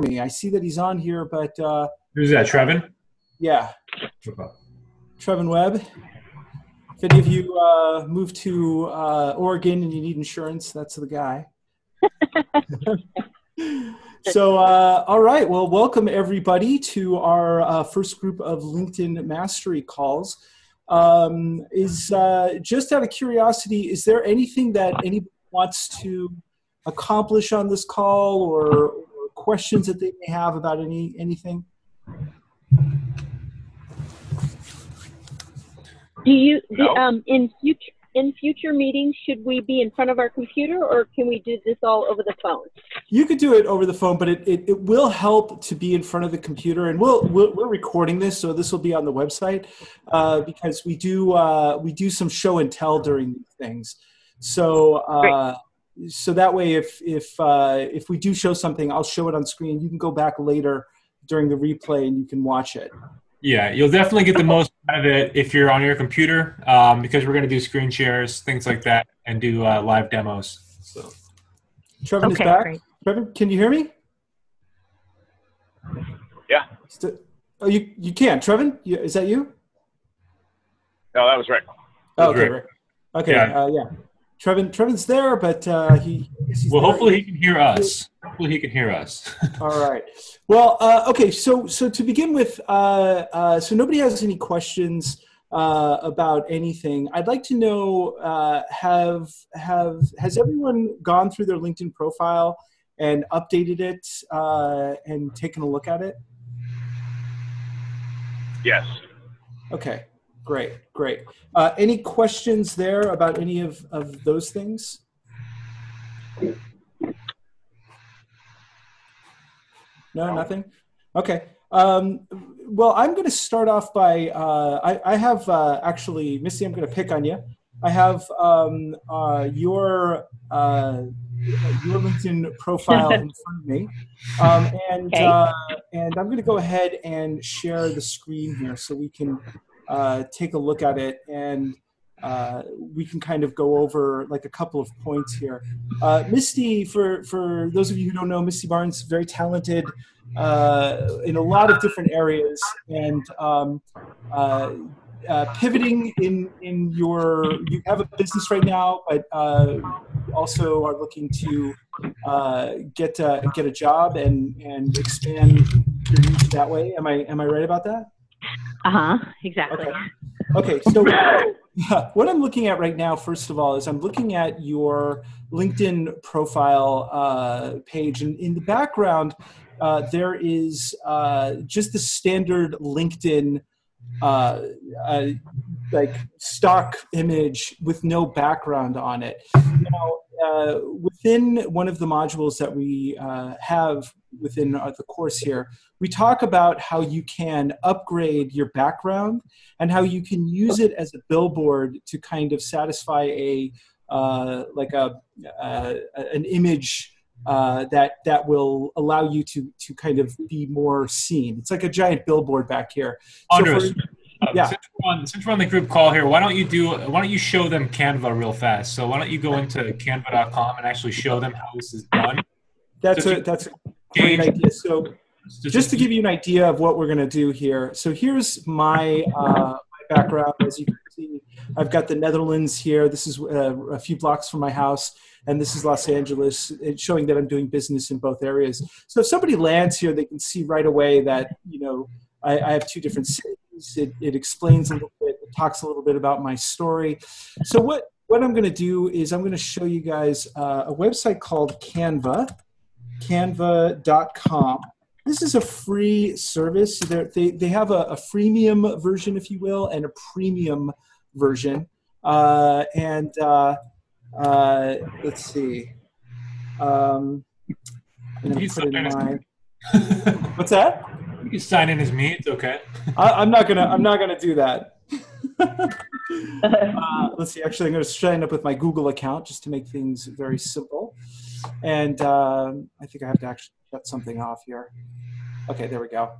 me. I see that he's on here, but... Who's that, Trevin? Yeah. Trevin Webb. If any of you move to Oregon and you need insurance, that's the guy. So, all right. Well, welcome everybody to our first group of LinkedIn Mastery calls. Just out of curiosity, is there anything that anybody wants to accomplish on this call, or questions that they may have about anything? Do you in future meetings, should we be in front of our computer, or can we do this all over the phone? You could do it over the phone, but it will help to be in front of the computer. And we're recording this, so this will be on the website because we do some show and tell during these things. So so that way, if we do show something, I'll show it on screen. You can go back later during the replay and you can watch it. Yeah, you'll definitely get the most out of it if you're on your computer, because we're going to do screen shares, things like that, and do live demos. So, Trevin is back. Great. Trevin, can you hear me? Yeah. Oh, you can. Trevin, is that you? No, that was Rick. Oh, okay, Rick. Okay, yeah. Trevin's there, but hopefully he can hear us. Hopefully he can hear us. All right. Well, okay. So to begin with, so nobody has any questions about anything. I'd like to know, has everyone gone through their LinkedIn profile and updated it and taken a look at it? Yes. Okay. Great. Any questions there about any of those things? No, nothing? Okay. Well, I'm going to start off by, I have actually, Misty, I'm going to pick on you. I have your LinkedIn profile in front of me, and I'm going to go ahead and share the screen here so we can take a look at it, and we can kind of go over like a couple of points here. Misty, for those of you who don't know, Misty Barnes, very talented in a lot of different areas, and pivoting in you have a business right now, but also are looking to get a job and expand your reach that way. Am I right about that? Exactly. Okay. So what I'm looking at right now, first of all, is I'm looking at your LinkedIn profile page, and in the background, there is just the standard LinkedIn like stock image with no background on it. Now, within one of the modules that we have within the course here, we talk about how you can upgrade your background and how you can use it as a billboard to kind of satisfy an image that will allow you to kind of be more seen. It's like a giant billboard back here. Andros, so since we're on the group call here, why don't you show them Canva real fast? So why don't you go into canva.com and actually show them how this is done? That's a great idea. So just to give you an idea of what we're going to do here. So here's my my background. As you can see, I've got the Netherlands here. This is a few blocks from my house. And this is Los Angeles, showing that I'm doing business in both areas. So if somebody lands here, they can see right away that, you know, I have two different cities. It explains a little bit, it talks a little bit about my story. So what I'm going to do is I'm going to show you guys a website called Canva, canva.com. This is a free service. They have a freemium version, if you will, and a premium version. Let's see. What's that? You can sign in as me. It's okay. I'm not gonna do that. Let's see. Actually, I'm gonna sign up with my Google account just to make things very simple. And I think I have to actually shut something off here. Okay, there we go.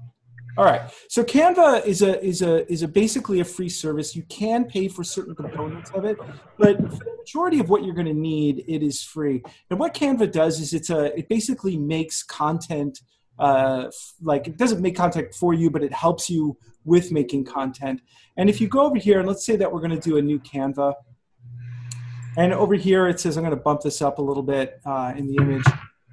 All right. So Canva is basically a free service. You can pay for certain components of it, but for the majority of what you're going to need, it is free. And what Canva does is it basically makes content like it doesn't make content for you, but it helps you with making content. And if you go over here, and let's say that we're going to do a new Canva. And over here, it says, I'm going to bump this up a little bit in the image.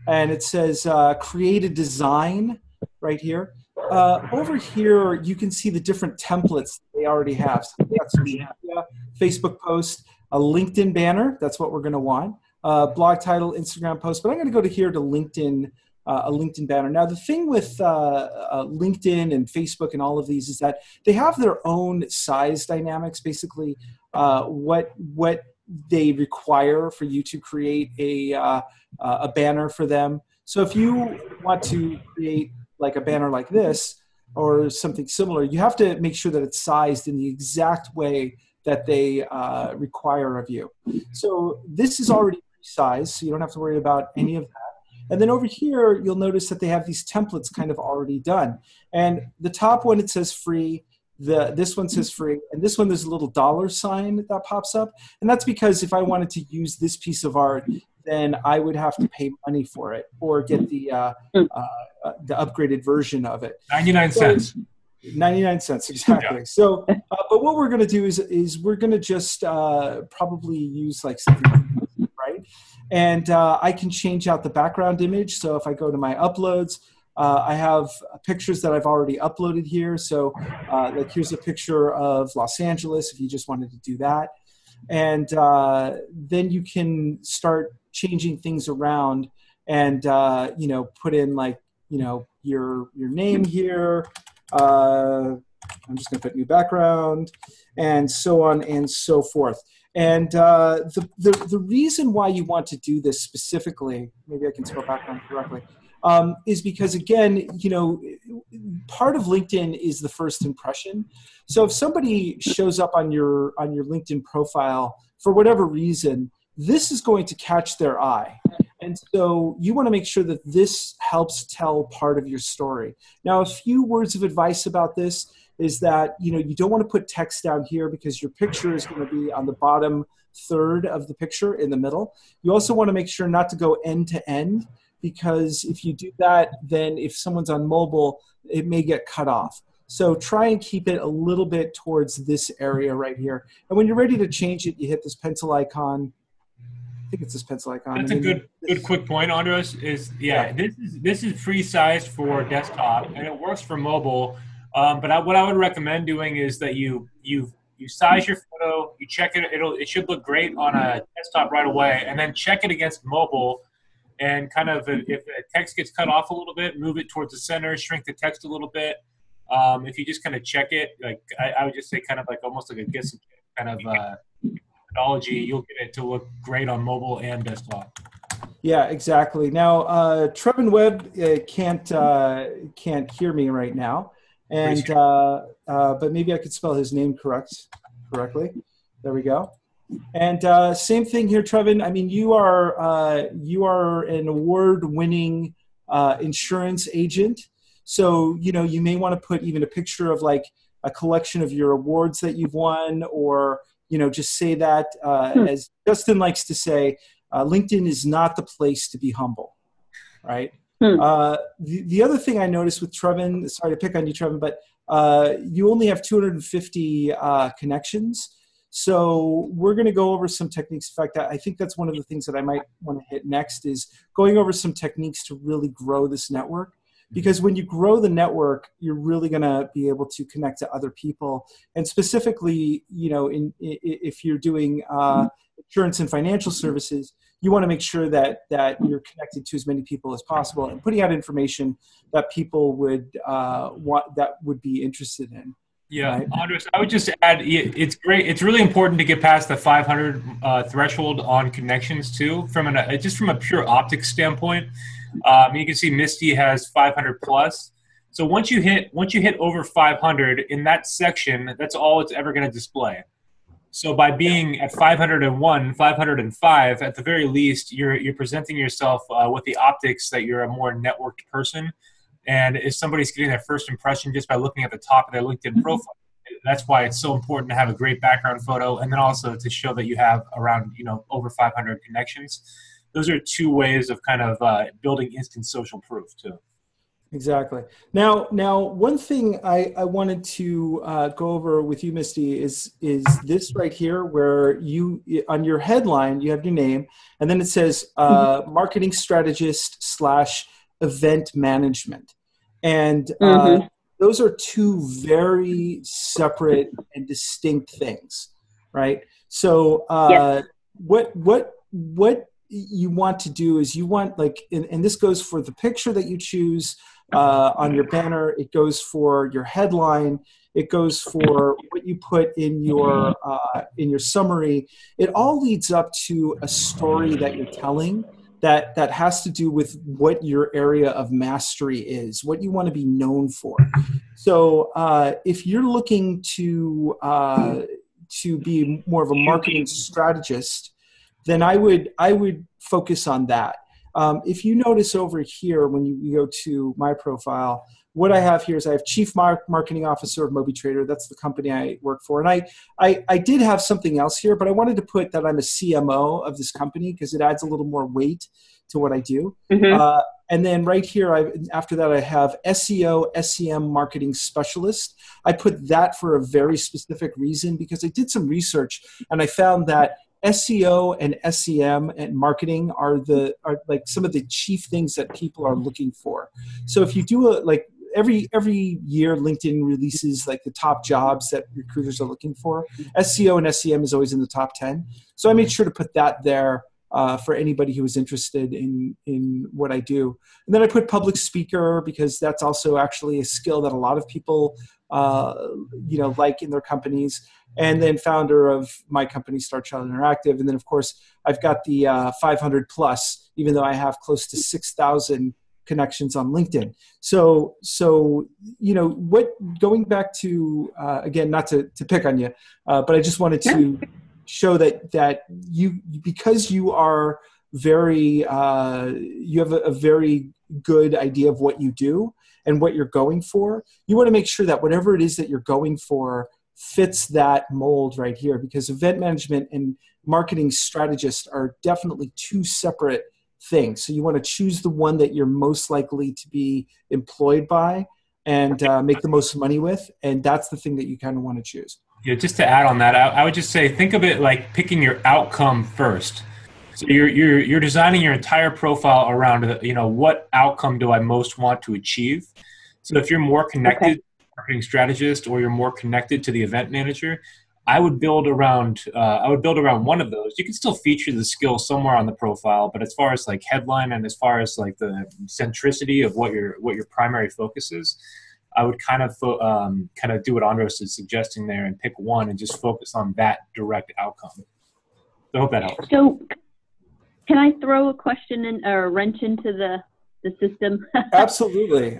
And it says, create a design right here. Over here, you can see the different templates they already have. So they got social media, Facebook post, a LinkedIn banner. That's what we're going to want. Blog title, Instagram post. But I'm going to go to here to LinkedIn, a LinkedIn banner. Now, the thing with LinkedIn and Facebook and all of these is that they have their own size dynamics, basically what they require for you to create a banner for them. So if you want to create like a banner like this or something similar, you have to make sure that it's sized in the exact way that they require of you. So this is already pre-sized, so you don't have to worry about any of that. And then over here, you'll notice that they have these templates kind of already done. And the top one, it says free. This one says free, and this one, there's a little dollar sign that pops up. And that's because if I wanted to use this piece of art, then I would have to pay money for it or get the upgraded version of it. 99 cents. 99 cents, exactly. Yeah. So, but what we're going to do is we're going to just probably use like something like this, right? And I can change out the background image. So if I go to my uploads, I have pictures that I've already uploaded here. So like here's a picture of Los Angeles if you just wanted to do that. And then you can start changing things around and, you know, put in like, you know, your name here. I'm just going to put new background and so on and so forth. And the reason why you want to do this specifically, maybe I can scroll back down correctly, is because, again, you know, part of LinkedIn is the first impression. So if somebody shows up on your LinkedIn profile for whatever reason, this is going to catch their eye. And so you want to make sure that this helps tell part of your story. Now, a few words of advice about this is that, you know, you don't want to put text down here because your picture is going to be on the bottom third of the picture in the middle. You also want to make sure not to go end to end, because if you do that, then if someone's on mobile, it may get cut off. So try and keep it a little bit towards this area right here. And when you're ready to change it, you hit this pencil icon. I think it's this pencil icon. That's a good quick point, Andros. Is yeah, this is pre-sized for desktop and it works for mobile. But what I would recommend doing is that you size your photo, you check it. It should look great on a desktop right away, and then check it against mobile. And kind of if the text gets cut off a little bit, move it towards the center, shrink the text a little bit. If you just kind of check it, like I would just say kind of like almost like a guess kind of methodology, you'll get it to look great on mobile and desktop. Yeah, exactly. Now, Trevin Webb can't hear me right now, and but maybe I could spell his name correctly. There we go. And same thing here, Trevin. I mean, you are an award-winning insurance agent, so you know you may want to put even a picture of like a collection of your awards that you've won, or you know just say that as Justin likes to say, LinkedIn is not the place to be humble, right? The other thing I noticed with Trevin, sorry to pick on you, Trevin, but you only have 250 connections. So we're going to go over some techniques. In fact, I think that's one of the things that I might want to hit next is going over some techniques to really grow this network. Because when you grow the network, you're really going to be able to connect to other people. And specifically, you know, if you're doing insurance and financial services, you want to make sure that you're connected to as many people as possible and putting out information that people would want, that would be interested in. Yeah, Andres, I would just add, it's great. It's really important to get past the 500 threshold on connections too, just from a pure optics standpoint. You can see Misty has 500 plus. So once you hit over 500 in that section, that's all it's ever going to display. So by being at 501, 505, at the very least, you're presenting yourself with the optics that you're a more networked person. And if somebody's getting their first impression just by looking at the top of their LinkedIn profile, that's why it's so important to have a great background photo, and then also to show that you have around, you know, over 500 connections. Those are two ways of kind of building instant social proof too. Exactly. Now, one thing I wanted to go over with you, Misty, is this right here, where you, on your headline, you have your name, and then it says marketing strategist / event management. And those are two very separate and distinct things, right? So yes. What you want to do is you want, like, and this goes for the picture that you choose on your banner, it goes for your headline, it goes for what you put in your summary. It all leads up to a story that you're telling that has to do with what your area of mastery is, what you want to be known for. So if you're looking to be more of a marketing strategist, then I would focus on that. If you notice over here, when you go to my profile, what I have here is I have Chief Marketing Officer of Mobi Trader. That's the company I work for. And I did have something else here, but I wanted to put that I'm a CMO of this company because it adds a little more weight to what I do. And then right here, after that, I have SEO, SEM marketing specialist. I put that for a very specific reason because I did some research and I found that SEO and SEM and marketing are like some of the chief things that people are looking for. So if you do every year, LinkedIn releases like the top jobs that recruiters are looking for. SEO and SEM is always in the top 10. So I made sure to put that there for anybody who was interested in what I do. And then I put public speaker because that's also actually a skill that a lot of people like in their companies, and then founder of my company, Starchild Interactive. And then, of course, I've got the 500 plus, even though I have close to 6,000 connections on LinkedIn. So, going back to, again, not to pick on you, but I just wanted to show that you, because you are very, you have a very good idea of what you do and what you're going for, you want to make sure that whatever it is that you're going for fits that mold right here, because event management and marketing strategist are definitely two separate things. So you want to choose the one that you're most likely to be employed by and make the most money with. And that's the thing that you kind of want to choose. Yeah, just to add on that, I would just say, think of it like picking your outcome first. So you're designing your entire profile around, what outcome do I most want to achieve? So if you're more connected to the marketing strategist, or you're more connected to the event manager, I would build around one of those. You can still feature the skill somewhere on the profile, but as far as like headline and as far as like the centricity of what your primary focus is, I would kind of do what Andros is suggesting there and pick one and just focus on that direct outcome. So I hope that helps. So, can I throw a question in, or a wrench into the system? Absolutely.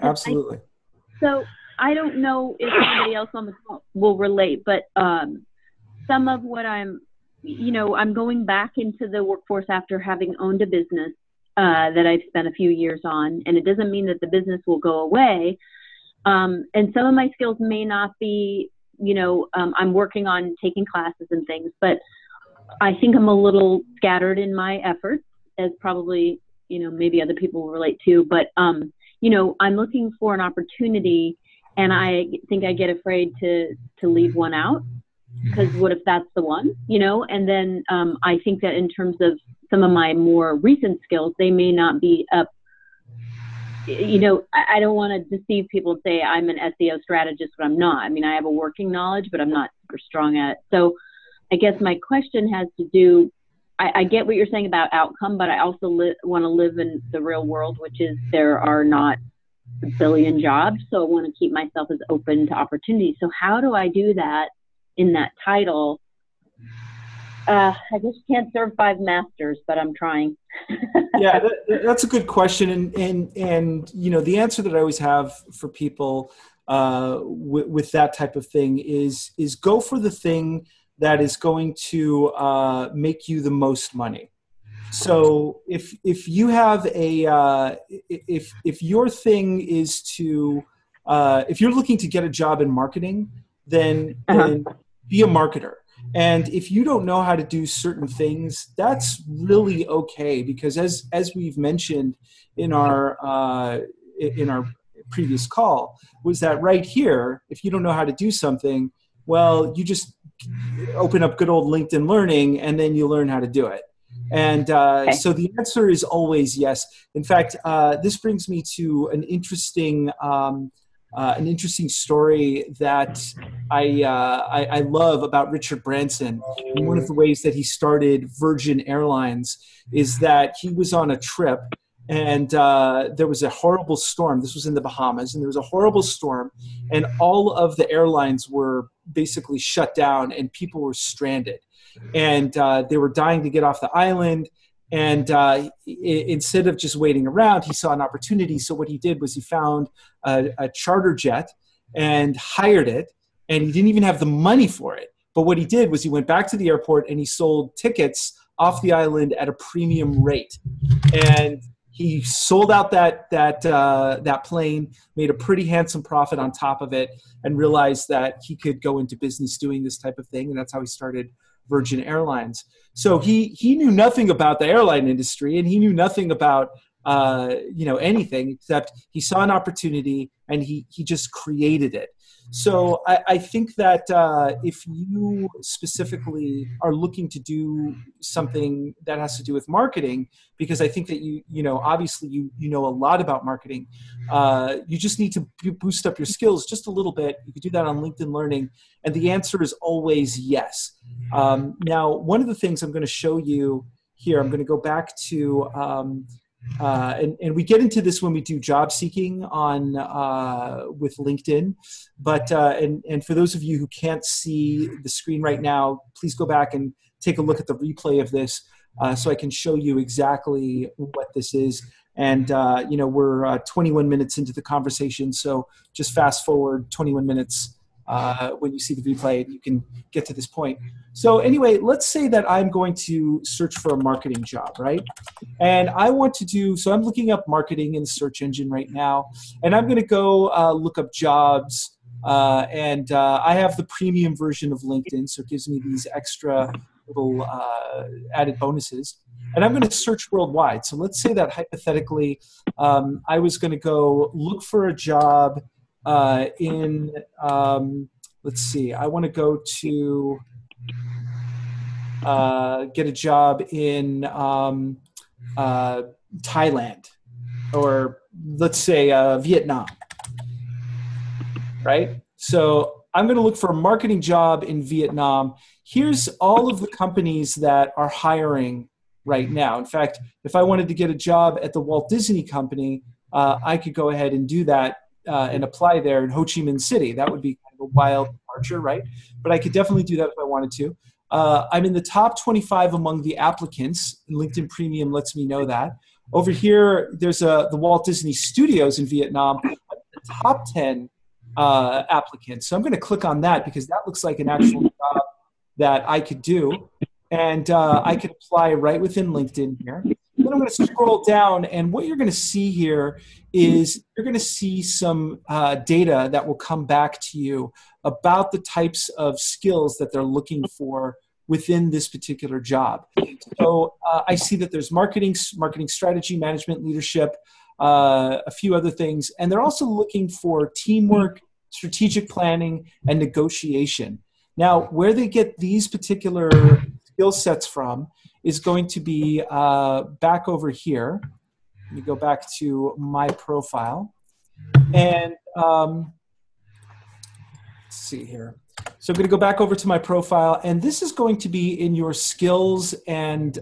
So I don't know if anybody else on the call will relate, but some of what I'm going back into the workforce after having owned a business that I've spent a few years on, and it doesn't mean that the business will go away. And some of my skills may not be, I'm working on taking classes and things, but I think I'm a little scattered in my efforts, as probably, maybe other people will relate to, but, I'm looking for an opportunity, and I think I get afraid to leave one out, because what if that's the one, And then I think that in terms of some of my more recent skills, they may not be up. I don't want to deceive people and say I'm an SEO strategist, but I'm not. I mean, I have a working knowledge, but I'm not super strong at it. So I guess my question has to do, I get what you're saying about outcome, but I also want to live in the real world, which is there are not a billion jobs. So I want to keep myself as open to opportunities. So how do I do that in that title? I just can't serve 5 masters, but I'm trying. Yeah, that's a good question. And the answer that I always have for people with that type of thing is go for the thing that is going to make you the most money. So if you have a if your thing is to if you're looking to get a job in marketing, then be a marketer. And if you don't know how to do certain things, that's really okay, because as we've mentioned in our previous call, was that right here, if you don't know how to do something, well, you just open up good old LinkedIn Learning and then you learn how to do it. And so the answer is always yes. In fact, this brings me to an interesting story that I love about Richard Branson. And one of the ways that he started Virgin Airlines is that he was on a trip and there was a horrible storm. This was in the Bahamas, and there was a horrible storm, and all of the airlines were basically shut down and people were stranded. And they were dying to get off the island. And instead of just waiting around, he saw an opportunity. So what he did was he found a charter jet and hired it. And he didn't even have the money for it. But what he did was he went back to the airport and he sold tickets off the island at a premium rate. And he sold out that plane, made a pretty handsome profit on top of it, and realized that he could go into business doing this type of thing. And that's how he started Virgin Airlines. So he knew nothing about the airline industry, and he knew nothing about anything, except he saw an opportunity and he just created it. So I think that if you specifically are looking to do something that has to do with marketing, because I think that obviously you know a lot about marketing, you just need to boost up your skills just a little bit. You can do that on LinkedIn Learning, and the answer is always yes. Now, one of the things I'm going to show you here, I'm going to go back to and we get into this when we do job seeking on with LinkedIn, but and for those of you who can't see the screen right now, please go back and take a look at the replay of this so I can show you exactly what this is. And we're 21 minutes into the conversation, so just fast forward 21 minutes when you see the replay, and you can get to this point. So anyway, let's say that I'm going to search for a marketing job, right? And I want to do, so I'm looking up marketing in the search engine right now, and I'm going to go look up jobs. I have the premium version of LinkedIn, so it gives me these extra little added bonuses. And I'm going to search worldwide. So let's say that hypothetically, I was going to go look for a job let's see, I want to go to get a job in Thailand, or let's say Vietnam, right? So I'm going to look for a marketing job in Vietnam. Here's all of the companies that are hiring right now. In fact, if I wanted to get a job at the Walt Disney Company, I could go ahead and do that and apply there in Ho Chi Minh City. That would be kind of a wild departure, right? But I could definitely do that if I wanted to. I'm in the top 25 among the applicants. LinkedIn Premium lets me know that. Over here, there's the Walt Disney Studios in Vietnam, the top 10 applicants. So I'm going to click on that because that looks like an actual job that I could do. And I could apply right within LinkedIn here. Then I'm going to scroll down, and what you're going to see here is you're going to see some data that will come back to you about the types of skills that they're looking for within this particular job. So I see that there's marketing strategy, management, leadership, a few other things, and they're also looking for teamwork, strategic planning, and negotiation. Now, where they get these particular skill sets from is going to be back over here. Let me go back to my profile. And let's see here. So I'm going to go back over to my profile, and this is going to be in your skills and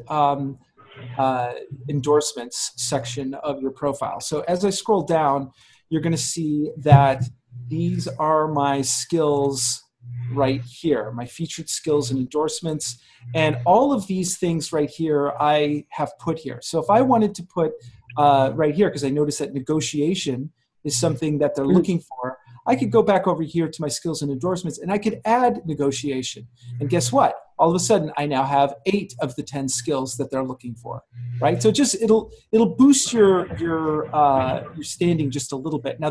endorsements section of your profile. So as I scroll down, you're going to see that these are my skills right here, my featured skills and endorsements. And all of these things right here, I have put here. So if I wanted to put right here, because I noticed that negotiation is something that they're looking for, I could go back over here to my skills and endorsements, and I could add negotiation. And guess what? All of a sudden, I now have 8 of the 10 skills that they're looking for, right? So just it'll boost your standing just a little bit. Now,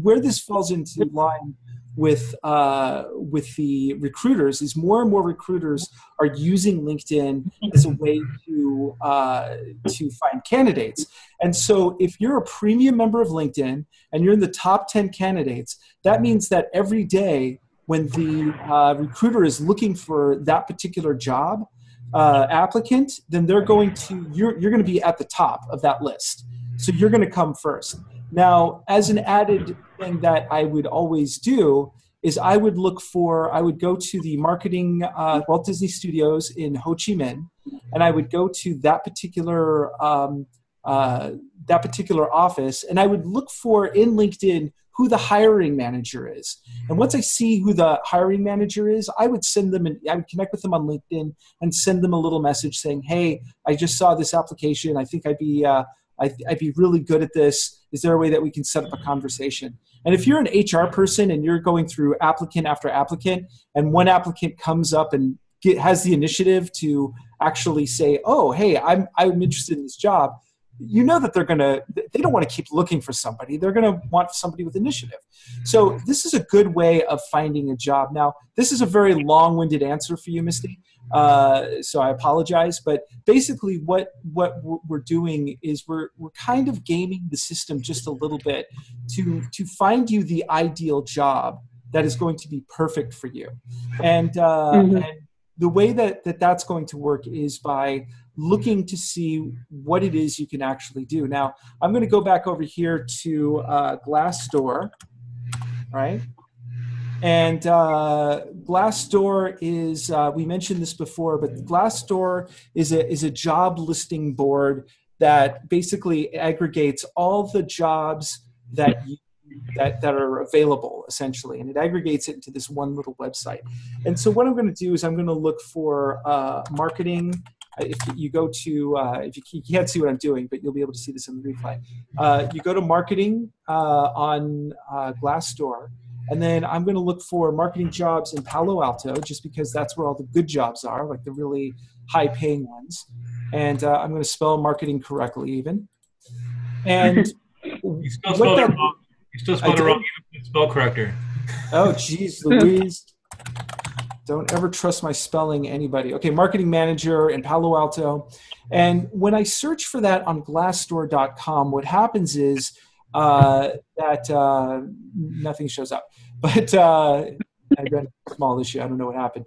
where this falls into line with the recruiters is more and more recruiters are using LinkedIn as a way to find candidates. And so if you're a premium member of LinkedIn and you're in the top 10 candidates, that means that every day when the recruiter is looking for that particular job applicant, then they're going to, you're going to be at the top of that list. So you're going to come first. Now, as an added thing that I would always do is I would look for, I would go to the marketing Walt Disney Studios in Ho Chi Minh, and I would go to that particular office, and I would look for in LinkedIn who the hiring manager is. And once I see who the hiring manager is, I would send them, and I would connect with them on LinkedIn and send them a little message saying, "Hey, I just saw this application. I think I'd be really good at this. Is there a way that we can set up a conversation?" And if you're an HR person and you're going through applicant after applicant, and one applicant comes up and has the initiative to actually say, "Oh, hey, I'm interested in this job," you know that they don't want to keep looking for somebody. They're going to want somebody with initiative. So this is a good way of finding a job. Now, this is a very long-winded answer for you, Misty. So I apologize, but basically what we're doing is we're kind of gaming the system just a little bit to find you the ideal job that is going to be perfect for you. And, and the way that's going to work is by looking to see what it is you can actually do. Now, I'm going to go back over here to Glassdoor, right? And Glassdoor is, we mentioned this before, but Glassdoor is a job listing board that basically aggregates all the jobs that are available, essentially. And it aggregates it into this one little website. And so what I'm going to do is I'm going to look for marketing. If you go to, if you can't see what I'm doing, but you'll be able to see this in the replay. You go to marketing on Glassdoor. And then I'm going to look for marketing jobs in Palo Alto, just because that's where all the good jobs are, like the really high-paying ones. And I'm going to spell marketing correctly, even. And you still spelled it wrong. You still spelled it wrong, even if it's spell corrector. Oh, geez, Louise. Don't ever trust my spelling, anybody. Okay, marketing manager in Palo Alto. And when I search for that on Glassdoor.com, what happens is nothing shows up, but I got a small issue. I don't know what happened.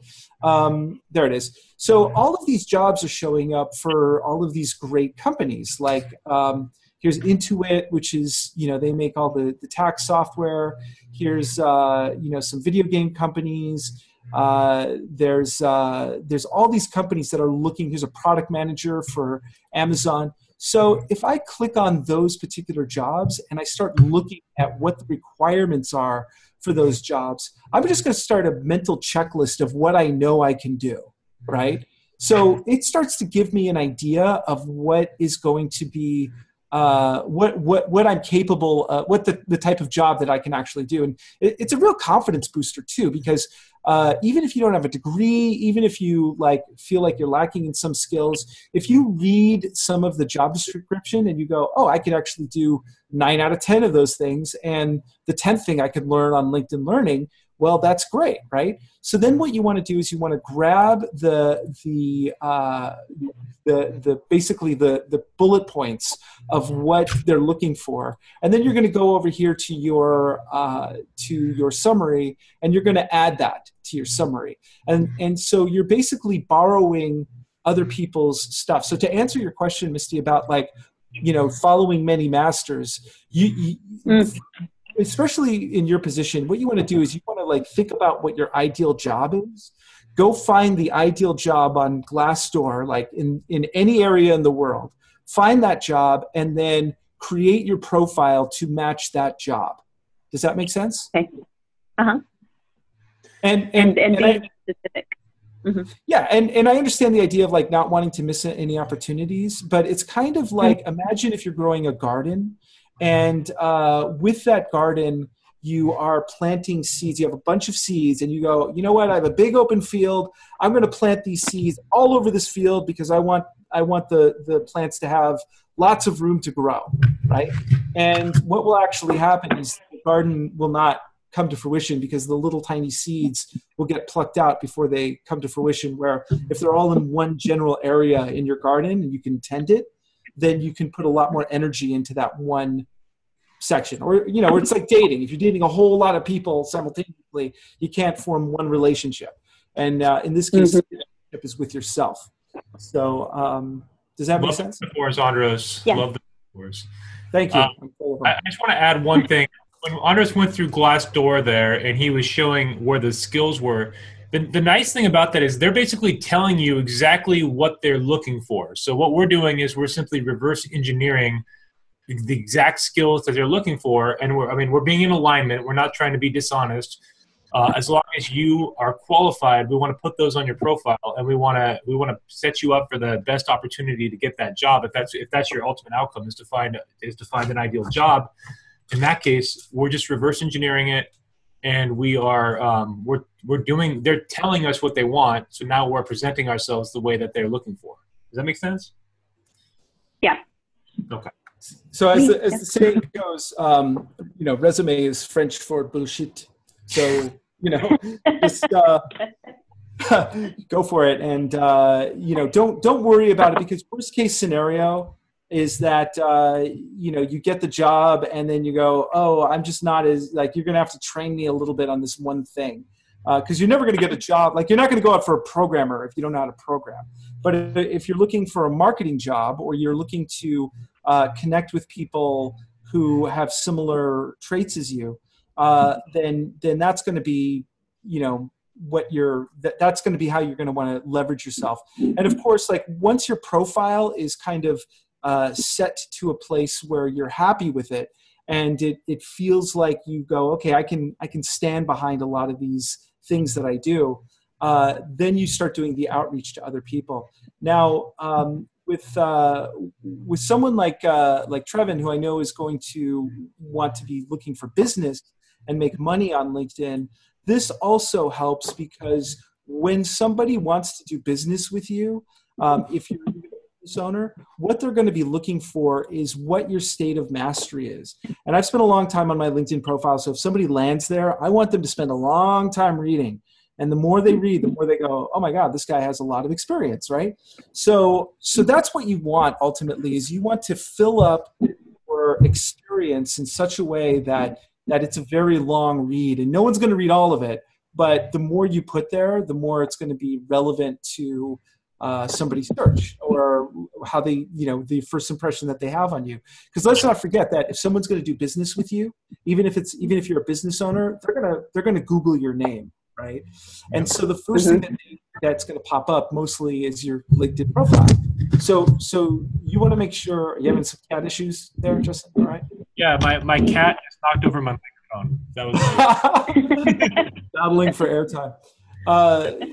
There it is. So all of these jobs are showing up for all of these great companies. Like here's Intuit, which is, you know, they make all the tax software. Here's, you know, some video game companies. There's all these companies that are looking. Here's a product manager for Amazon. So if I click on those particular jobs and I start looking at what the requirements are for those jobs, I'm just going to start a mental checklist of what I know I can do, right? So it starts to give me an idea of what is going to be what I'm capable of, what the type of job that I can actually do. And it's a real confidence booster too, because even if you don't have a degree, even if you like feel like you're lacking in some skills, if you read some of the job description and you go, "Oh, I could actually do 9 out of 10 of those things, and the 10th thing I could learn on LinkedIn Learning," well, that's great, right? So then what you want to do is you want to grab basically the bullet points of what they're looking for. And then you're going to go over here to your summary, and you're going to add that to your summary. And so you're basically borrowing other people's stuff. So to answer your question, Misty, about like, you know, following many masters, especially in your position, what you want to do is you want to like think about what your ideal job is. Go find the ideal job on Glassdoor, like in any area in the world. Find that job and then create your profile to match that job. Does that make sense? Okay. Uh-huh. And being specific. Mm-hmm. Yeah, and I understand the idea of like not wanting to miss any opportunities, but it's kind of like, imagine if you're growing a garden. And with that garden, you are planting seeds. You have a bunch of seeds and you go, "You know what? I have a big open field. I'm going to plant these seeds all over this field because I want the plants to have lots of room to grow," right? And what will actually happen is the garden will not come to fruition, because the little tiny seeds will get plucked out before they come to fruition, where if they're all in one general area in your garden and you can tend it, then you can put a lot more energy into that one section. Or, you know, it's like dating. If you're dating a whole lot of people simultaneously, you can't form one relationship. And in this case, the relationship is with yourself. So does that make sense? Love the metaphors, Andros. Yeah. Love the metaphors. Thank you. I just want to add one thing. When Andros went through Glassdoor there and he was showing where the skills were, the nice thing about that is they're basically telling you exactly what they're looking for. So what we're doing is we're simply reverse engineering the exact skills that they're looking for. And we're being in alignment. We're not trying to be dishonest. As long as you are qualified, we want to put those on your profile, and we want to set you up for the best opportunity to get that job. If that's your ultimate outcome, is to find an ideal job. In that case, we're just reverse engineering it, and we are they're telling us what they want, so now we're presenting ourselves the way that they're looking for. Does that make sense? Yeah. Okay. So as the saying goes, you know, resume is French for bullshit. So, you know, just go for it, and you know, don't worry about it, because worst case scenario is that you know, you get the job and then you go, oh, I'm just not as, like, you're gonna have to train me a little bit on this one thing, because you're never gonna get a job. Like, you're not gonna go out for a programmer if you don't know how to program. But if you're looking for a marketing job, or you're looking to connect with people who have similar traits as you, then that's going to be, you know, that's going to be how you're going to want to leverage yourself. And of course, like, once your profile is kind of set to a place where you're happy with it, and it feels like you go, okay, I can stand behind a lot of these things that I do, then you start doing the outreach to other people. Now, with someone like Trevin, who I know is going to want to be looking for business and make money on LinkedIn, this also helps, because when somebody wants to do business with you, if you're a business owner, what they're going to be looking for is what your state of mastery is. And I've spent a long time on my LinkedIn profile, so if somebody lands there, I want them to spend a long time reading. And the more they read, the more they go, oh my God, this guy has a lot of experience, right? So that's what you want ultimately, is you want to fill up your experience in such a way that it's a very long read, and no one's going to read all of it. But the more you put there, the more it's going to be relevant to somebody's search, or how they, you know, the first impression that they have on you. Because let's not forget that if someone's going to do business with you, even if you're a business owner, they're going to Google your name. Right, and so the first thing that's going to pop up mostly is your LinkedIn profile. So you want to make sure you having some cat issues there, Justin. All right. Yeah, my cat just knocked over my microphone. That was battling for airtime.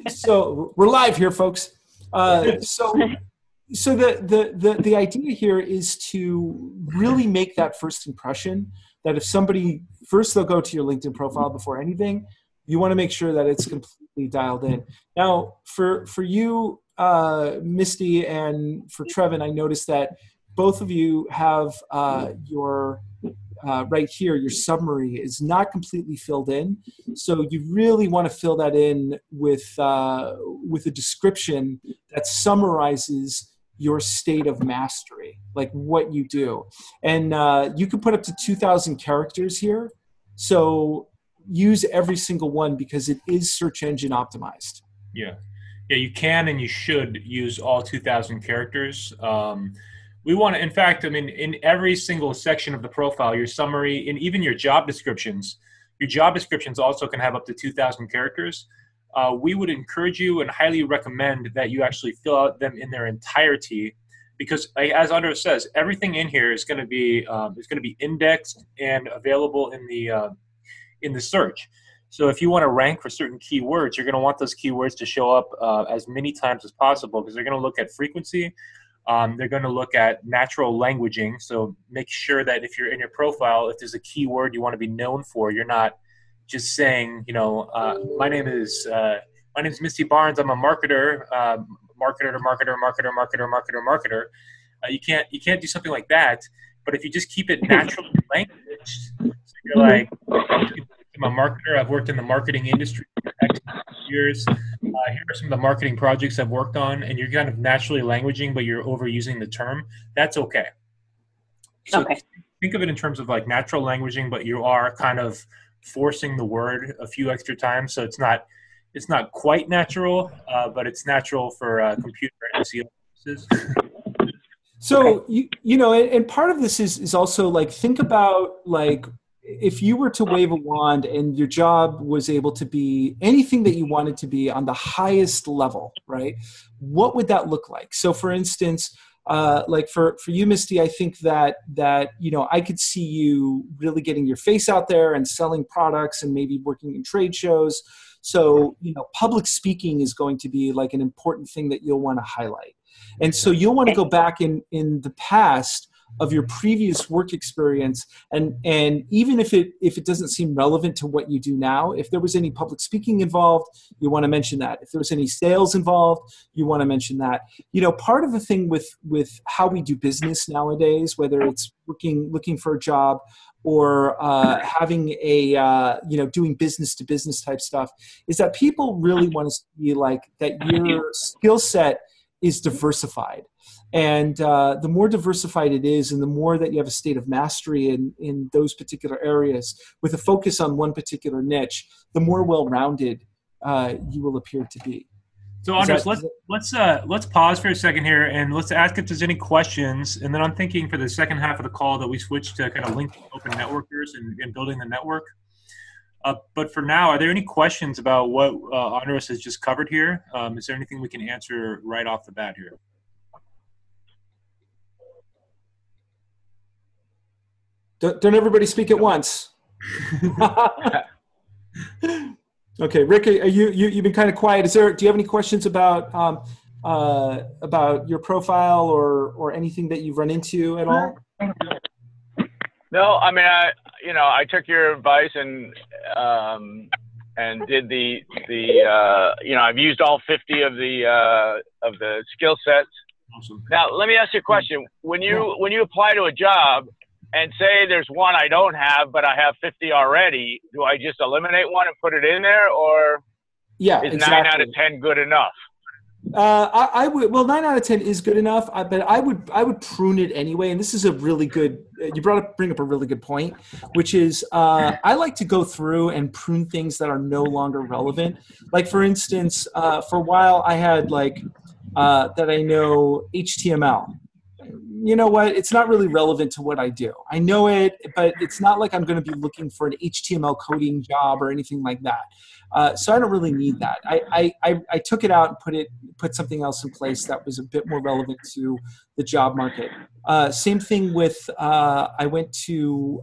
So we're live here, folks. So the idea here is to really make that first impression. That if somebody first, they'll go to your LinkedIn profile before anything. You want to make sure that it's completely dialed in. Now, for you, Misty, and for Trevin, I noticed that both of you have right here, your summary is not completely filled in. So you really want to fill that in with a description that summarizes your state of mastery, like what you do. And you can put up to 2,000 characters here. So use every single one, because it is search engine optimized. Yeah, you can and you should use all 2,000 characters. We want to, in fact, I mean, in every single section of the profile, your summary and even your job descriptions also can have up to 2,000 characters. We would encourage you and highly recommend that you actually fill out them in their entirety, because as Andros says, everything in here is going to be indexed and available in the search. So if you want to rank for certain keywords, you're going to want those keywords to show up as many times as possible, because they're going to look at frequency. They're going to look at natural languaging. So make sure that if you're in your profile, if there's a keyword you want to be known for, you're not just saying, you know, my name is Misty Barnes. I'm a marketer, marketer. You can't do something like that. But if you just keep it natural language, so you're like, I'm a marketer. I've worked in the marketing industry for the next years. Here are some of the marketing projects I've worked on, and you're kind of naturally languaging, but you're overusing the term. That's okay. So okay. Think of it in terms of like natural languaging, but you are kind of forcing the word a few extra times. So it's not quite natural, but it's natural for computer and SEO purposes. So, you know, and part of this is also like, think about like, if you were to wave a wand and your job was able to be anything that you wanted to be on the highest level, right? What would that look like? So for instance, like for you, Misty, I think that, you know, I could see you really getting your face out there and selling products and maybe working in trade shows. So, you know, public speaking is going to be like an important thing that you'll want to highlight. And so you'll want to go back in the past of your previous work experience. And even if it doesn't seem relevant to what you do now, if there was any public speaking involved, you want to mention that. If there was any sales involved, you want to mention that. You know, part of the thing with how we do business nowadays, whether it's looking for a job or having a, you know, doing business to business type stuff, is that people really want to see like that your skill set is diversified. And the more diversified it is, and the more that you have a state of mastery in those particular areas with a focus on one particular niche, the more well-rounded you will appear to be. So Andros, let's pause for a second here and let's ask if there's any questions. And then I'm thinking for the second half of the call that we switch to kind of LinkedIn Open Networkers and building the network. But for now, are there any questions about what Andros has just covered here? Is there anything we can answer right off the bat here? Don't everybody speak at once. Okay, Rick, are you've been kind of quiet. Do you have any questions about your profile or anything that you've run into at all? No, I mean, I took your advice and did the you know, I've used all 50 of the skill sets. Awesome. Now, let me ask you a question. When you apply to a job, and say there's one I don't have, but I have 50 already. Do I just eliminate one and put it in there, or is 9 out of 10 good enough? I would. Well, 9 out of 10 is good enough, but I would prune it anyway. And this is a really good. You bring up a really good point, which is I like to go through and prune things that are no longer relevant. Like for instance, for a while I had like that I know HTML. You know what? It's not really relevant to what I do. I know it, but it's not like I'm going to be looking for an HTML coding job or anything like that. So I don't really need that. I took it out and put something else in place that was a bit more relevant to the job market. Same thing with I went to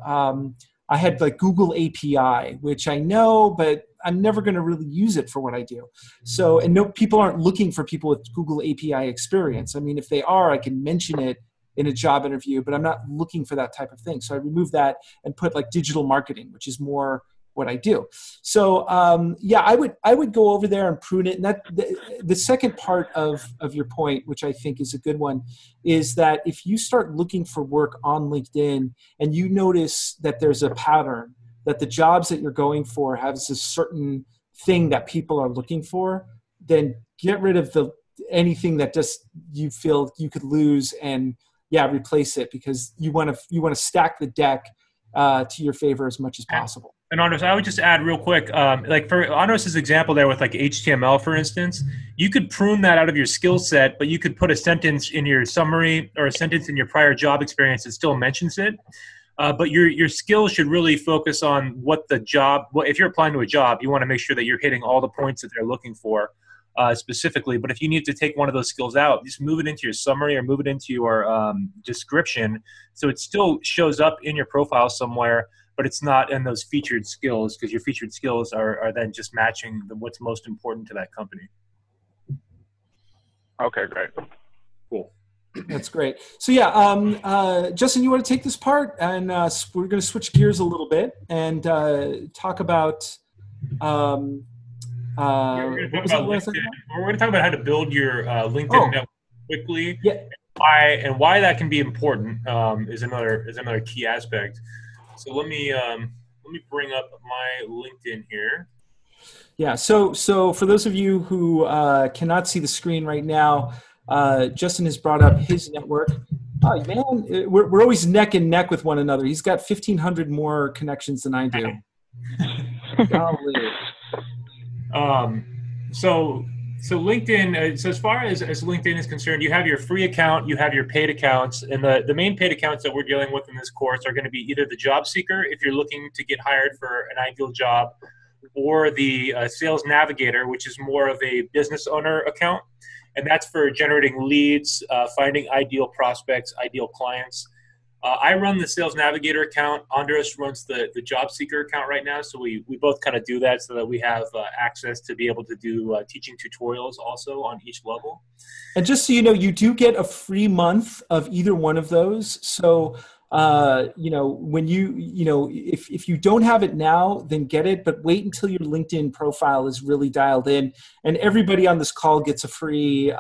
I had like Google API, which I know, but I'm never going to really use it for what I do. So, and no, people aren't looking for people with Google API experience. I mean, if they are, I can mention it in a job interview, but I'm not looking for that type of thing. So I removed that and put like digital marketing, which is more what I do. So yeah, I would go over there and prune it. And that the second part of your point, which I think is a good one, is that if you start looking for work on LinkedIn and you notice that there's a pattern, that the jobs that you're going for has a certain thing that people are looking for, then get rid of anything that just you feel you could lose and replace it, because you want to stack the deck to your favor as much as possible. And Andros, I would just add real quick, like for Andros's example there with like HTML, for instance, you could prune that out of your skill set, but you could put a sentence in your summary or a sentence in your prior job experience that still mentions it. But your skills should really focus on what the job, if you're applying to a job, you want to make sure that you're hitting all the points that they're looking for specifically. But if you need to take one of those skills out, just move it into your summary or move it into your description. So it still shows up in your profile somewhere, but it's not in those featured skills, because your featured skills are then just matching what's most important to that company. Okay, great. Cool. That's great. So yeah, Justin, you want to take this part, and we're going to switch gears a little bit and talk about. We're going to talk about how to build your LinkedIn network quickly. Yeah. Why that can be important is another key aspect. So let me Let me bring up my LinkedIn here. Yeah, so for those of you who cannot see the screen right now, Justin has brought up his network. Oh, man, we're always neck and neck with one another. He's got 1,500 more connections than I do. So LinkedIn, so as far as LinkedIn is concerned, you have your free account, you have your paid accounts, and the main paid accounts that we're dealing with in this course are going to be either the job seeker, if you're looking to get hired for an ideal job, or the sales navigator, which is more of a business owner account. And that's for generating leads, finding ideal prospects, ideal clients. I run the sales navigator account. Andros runs the job seeker account right now. So we both kind of do that so that we have access to be able to do teaching tutorials also on each level. And just so you know, you do get a free month of either one of those. So, you know, when you know, if you don't have it now, then get it, but wait until your LinkedIn profile is really dialed in, and everybody on this call gets a free,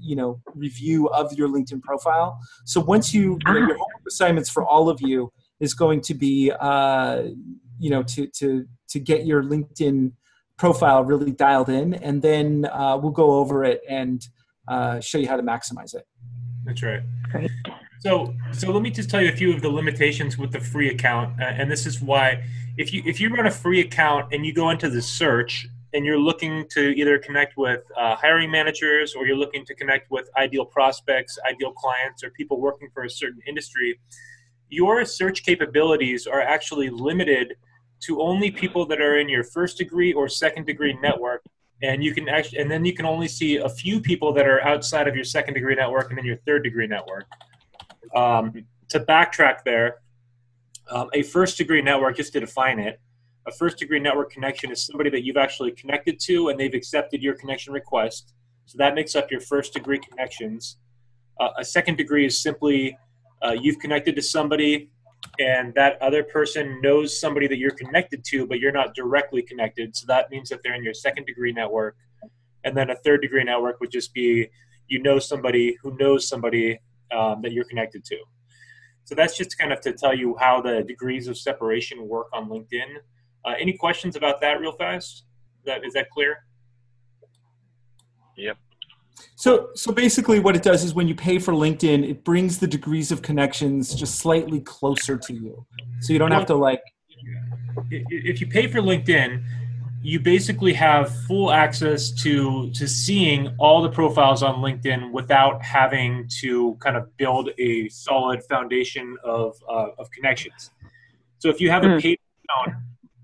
you know, review of your LinkedIn profile. So once you know, your homework assignments for all of you is going to be, you know, to get your LinkedIn profile really dialed in, and then, we'll go over it and, show you how to maximize it. That's right. Great. So let me just tell you a few of the limitations with the free account, and this is why if you run a free account and you go into the search and you're looking to either connect with hiring managers, or you're looking to connect with ideal prospects, ideal clients, or people working for a certain industry, your search capabilities are actually limited to only people that are in your first degree or second degree network. And you can actually, and then you can only see a few people that are outside of your second degree network and then your third degree network. To backtrack there, a first degree network, just to define it, a first degree network connection is somebody that you've actually connected to and they've accepted your connection request. So that makes up your first degree connections. A second degree is simply you've connected to somebody and that other person knows somebody that you're connected to, but you're not directly connected. So that means that they're in your second degree network. And then a third degree network would just be, you know, somebody who knows somebody that you're connected to. So that's just kind of to tell you how the degrees of separation work on LinkedIn. Any questions about that real fast? Is that clear? Yep. So basically what it does is when you pay for LinkedIn, it brings the degrees of connections just slightly closer to you. So you don't have to like... If you pay for LinkedIn, you basically have full access to seeing all the profiles on LinkedIn without having to kind of build a solid foundation of connections. So if you have a paid account,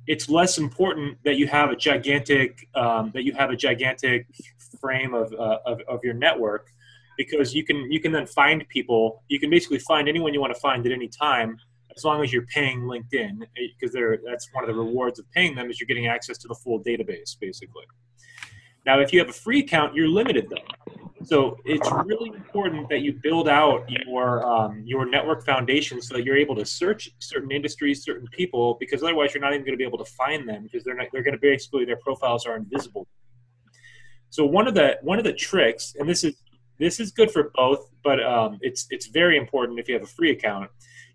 it's less important that you have a gigantic frame of your network, because you can then find people. You can basically find anyone you want to find at any time, as long as you're paying LinkedIn, because that's one of the rewards of paying them is you're getting access to the full database, basically. Now, if you have a free account, you're limited, though. So it's really important that you build out your network foundation so that you're able to search certain industries, certain people, because otherwise you're not even going to be able to find them, because they're going to basically, their profiles are invisible. So one of the tricks, and this is good for both, but it's very important if you have a free account,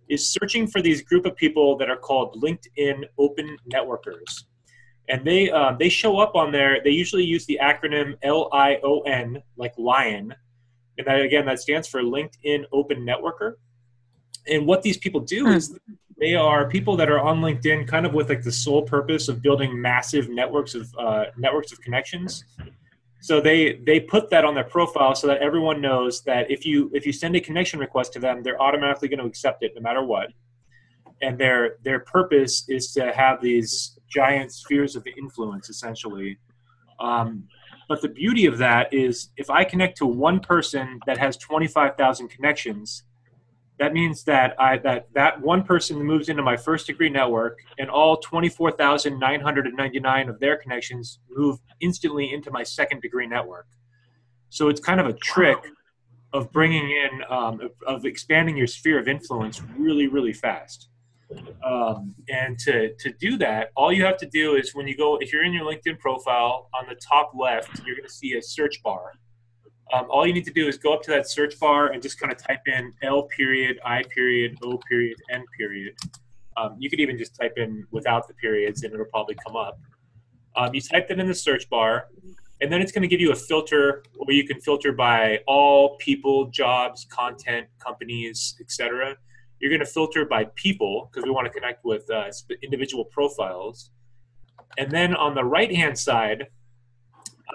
is searching for these group of people that are called LinkedIn Open Networkers. And they show up on there. They usually use the acronym LION, like LION. And that, again, that stands for LinkedIn Open Networker. And what these people do is they are people that are on LinkedIn kind of with like the sole purpose of building massive networks of connections. So they put that on their profile so that everyone knows that if you send a connection request to them, they're automatically going to accept it no matter what. And their purpose is to have these giant spheres of influence, essentially. But the beauty of that is if I connect to one person that has 25,000 connections, that means that that one person moves into my first degree network, and all 24,999 of their connections move instantly into my second degree network. So it's kind of a trick of bringing in, of expanding your sphere of influence really, really fast. And to do that, all you have to do is when you go, if you're in your LinkedIn profile, on the top left, you're gonna see a search bar. All you need to do is go up to that search bar and just kind of type in L period, I period, O period, N period. You could even just type in without the periods and it'll probably come up. You type that in the search bar, and then it's going to give you a filter where you can filter by all people, jobs, content, companies, etc. You're going to filter by people because we want to connect with individual profiles. And then on the right-hand side,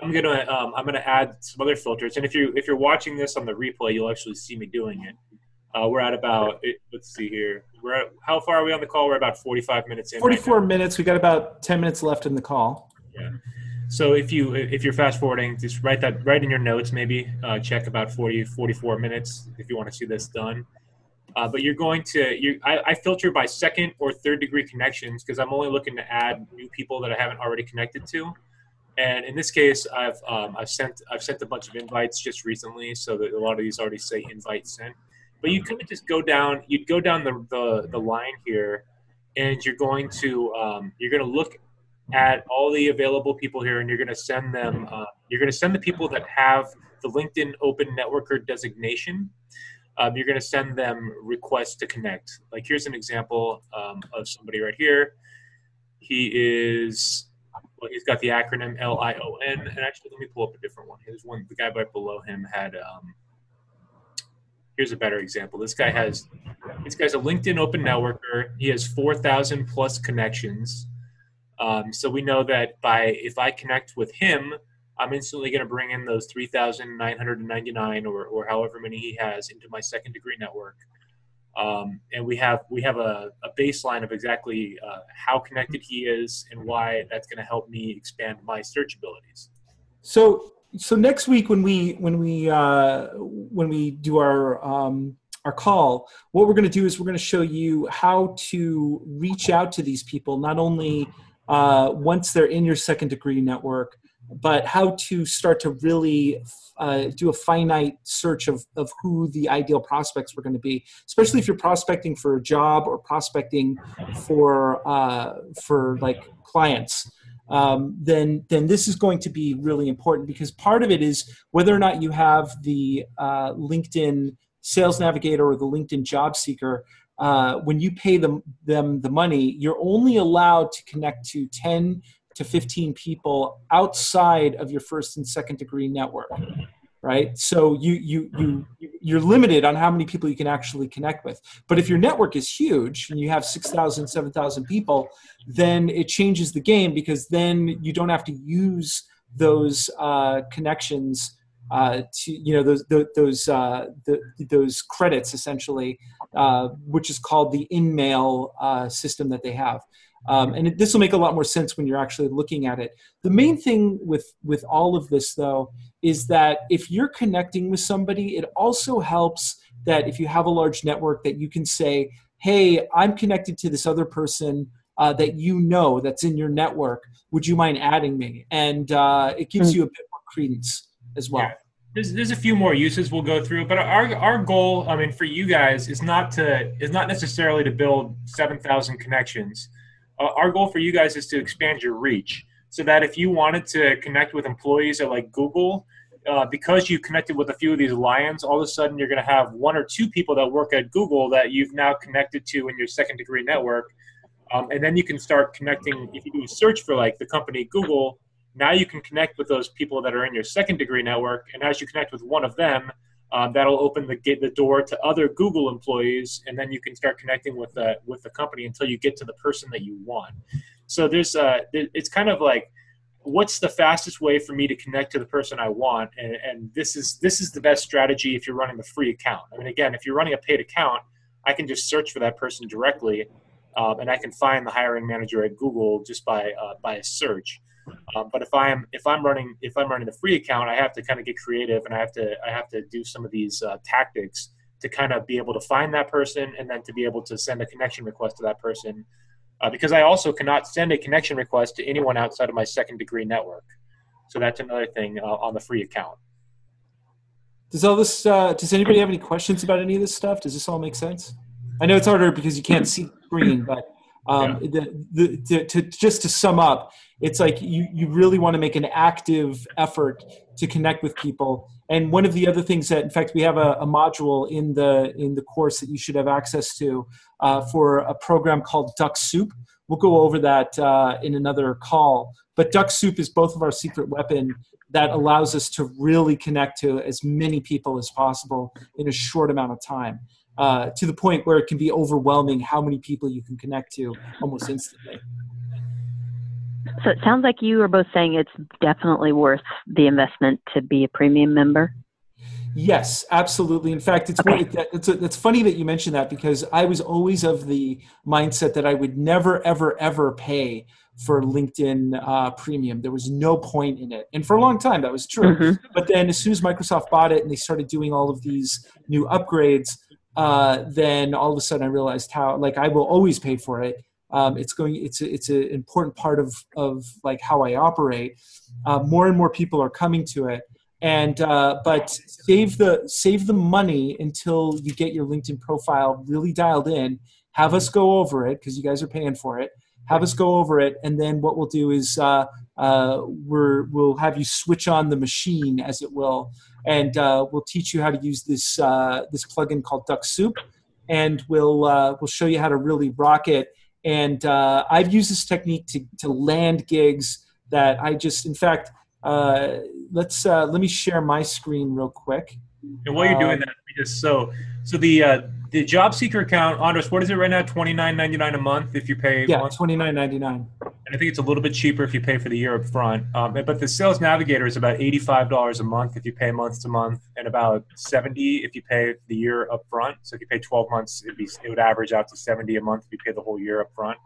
I'm gonna add some other filters. And if you're watching this on the replay, you'll actually see me doing it. We're at about, let's see here. How far are we on the call? We're about 45 minutes in. 44 right minutes. We got about 10 minutes left in the call. Yeah. So if you're fast forwarding, just write that right in your notes. Maybe check about 44 minutes if you want to see this done. But you're going to I filter by second or third degree connections because I'm only looking to add new people that I haven't already connected to. And in this case, I've sent a bunch of invites just recently, so that a lot of these already say invite sent. But you could just go down. You'd go down the line here, and you're going to look at all the available people here, and you're going to send them. You're going to send the people that have the LinkedIn Open Networker designation. You're going to send them requests to connect. Like here's an example of somebody right here. He is. Well, he's got the acronym LION, and actually, let me pull up a different one. Here's one. The guy right below him had. Here's a better example. This guy's a LinkedIn Open Networker. He has 4,000 plus connections. So we know that if I connect with him, I'm instantly going to bring in those 3,999 or however many he has into my second degree network. And we have a baseline of exactly how connected he is and why that's going to help me expand my search abilities. So next week when we do our call, what we're going to do is we're going to show you how to reach out to these people, not only once they're in your second degree network, but how to start to really do a finite search of who the ideal prospects were going to be, especially if you're prospecting for a job or prospecting for like clients. Then this is going to be really important because part of it is whether or not you have the LinkedIn Sales Navigator or the LinkedIn Job Seeker. When you pay them the money, you're only allowed to connect to 10 to 15 people outside of your first and second degree network, right? So you're limited on how many people you can actually connect with. But if your network is huge and you have 6,000, 7,000 people, then it changes the game because then you don't have to use those connections to, you know, those credits essentially, which is called the in-mail system that they have. And this will make a lot more sense when you're actually looking at it. The main thing with all of this, though, is that if you're connecting with somebody, it also helps that if you have a large network that you can say, hey, I'm connected to this other person that you know that's in your network. Would you mind adding me? And it gives you a bit more credence as well. Yeah. There's a few more uses we'll go through, but our goal, I mean, for you guys is not necessarily to build 7,000 connections. Our goal for you guys is to expand your reach so that if you wanted to connect with employees at like Google, because you connected with a few of these lions, all of a sudden you're going to have one or two people that work at Google that you've now connected to in your second degree network. And then you can start connecting. If you do a search for like the company Google, now you can connect with those people that are in your second degree network. And as you connect with one of them, that'll open the door to other Google employees, and then you can start connecting with the company until you get to the person that you want. So it's kind of like, what's the fastest way for me to connect to the person I want? And this is the best strategy if you're running the free account. I mean, again, if you're running a paid account, I can just search for that person directly, and I can find the hiring manager at Google just by a search. But if I'm running the free account, I have to kind of get creative, and I have to do some of these tactics to kind of be able to find that person, and then to be able to send a connection request to that person, because I also cannot send a connection request to anyone outside of my second degree network. So that's another thing on the free account. Does all this? Does anybody have any questions about any of this stuff? Does this all make sense? I know it's harder because you can't see the screen, but. Just to sum up, it's like you really want to make an active effort to connect with people. And one of the other things that, in fact, we have a module in the course that you should have access to for a program called DuckSoup. We'll go over that in another call. But DuckSoup is both of our secret weapon that allows us to really connect to as many people as possible in a short amount of time, to the point where it can be overwhelming how many people you can connect to almost instantly. So it sounds like you are both saying it's definitely worth the investment to be a premium member. Yes, absolutely. In fact, it's funny that you mentioned that, because I was always of the mindset that I would never, ever, ever pay for LinkedIn Premium. There was no point in it. And for a long time, that was true. Mm-hmm. But then as soon as Microsoft bought it and they started doing all of these new upgrades, then all of a sudden I realized how, like, I will always pay for it. It's an important part of like how I operate. More and more people are coming to it, and but save the money until you get your LinkedIn profile really dialed in. Have us go over it, because you guys are paying for it. Have us go over it, and then what we'll do is we'll have you switch on the machine, as it will, and we'll teach you how to use this this plugin called DuckSoup, and we'll show you how to really rock it. And I've used this technique to land gigs that I just, in fact, let me share my screen real quick. And while you're doing that, just so the job seeker account, Andros, what is it right now? $29.99 a month if you pay. Yeah, $29.99. And I think it's a little bit cheaper if you pay for the year up front. But the Sales Navigator is about $85 a month if you pay month to month, and about $70 if you pay the year up front. So if you pay 12 months, it would average out to $70 a month if you pay the whole year up front.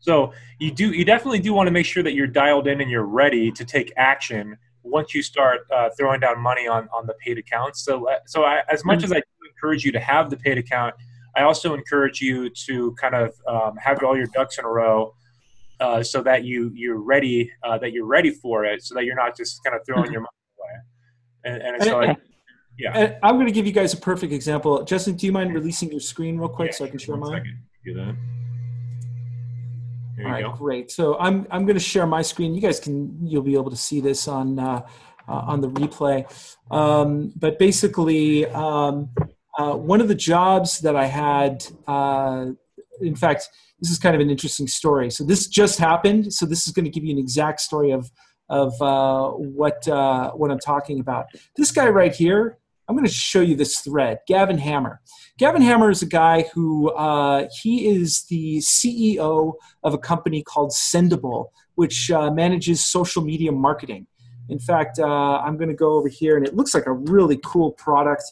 So you definitely do want to make sure that you're dialed in and you're ready to take action once you start throwing down money on the paid accounts. So I, as much as I encourage you to have the paid account, I also encourage you to kind of have all your ducks in a row, so that you're ready for it, so that you're not just kind of throwing your money away. And I'm going to give you guys a perfect example. Justin, do you mind releasing your screen real quick so I can share mine? Do that. There you go. Great. So I'm going to share my screen. You guys you'll be able to see this on the replay. But basically, one of the jobs that I had, in fact, this is kind of an interesting story. So this just happened. So this is going to give you an exact story of what I'm talking about. This guy right here, I'm going to show you this thread, Gavin Hammer. Gavin Hammer is a guy who, he is the CEO of a company called Sendable, which manages social media marketing. In fact, I'm going to go over here, and it looks like a really cool product.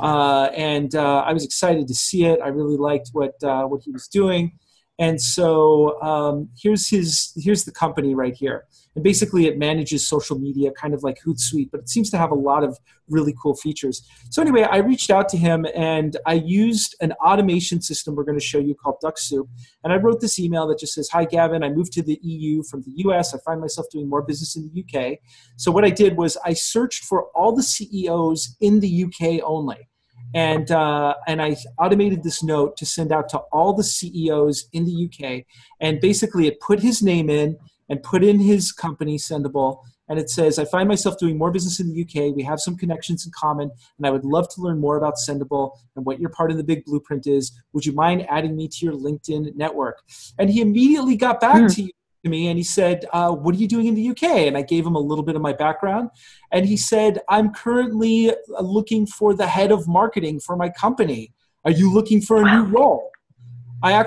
I was excited to see it. I really liked what he was doing. And so here's the company right here. And basically it manages social media, kind of like Hootsuite, but it seems to have a lot of really cool features. So anyway, I reached out to him, and I used an automation system we're going to show you called DuckSoup. And I wrote this email that just says, "Hi, Gavin, I moved to the EU from the US. I find myself doing more business in the UK. So what I did was I searched for all the CEOs in the UK only. And I automated this note to send out to all the CEOs in the UK." And basically it put his name in and put in his company, Sendable. And it says, "I find myself doing more business in the UK. We have some connections in common, and I would love to learn more about Sendable and what your part of the big blueprint is. Would you mind adding me to your LinkedIn network?" And he immediately got back to me, and he said, "What are you doing in the UK?" And I gave him a little bit of my background. And he said, "I'm currently looking for the head of marketing for my company. Are you looking for a new role?"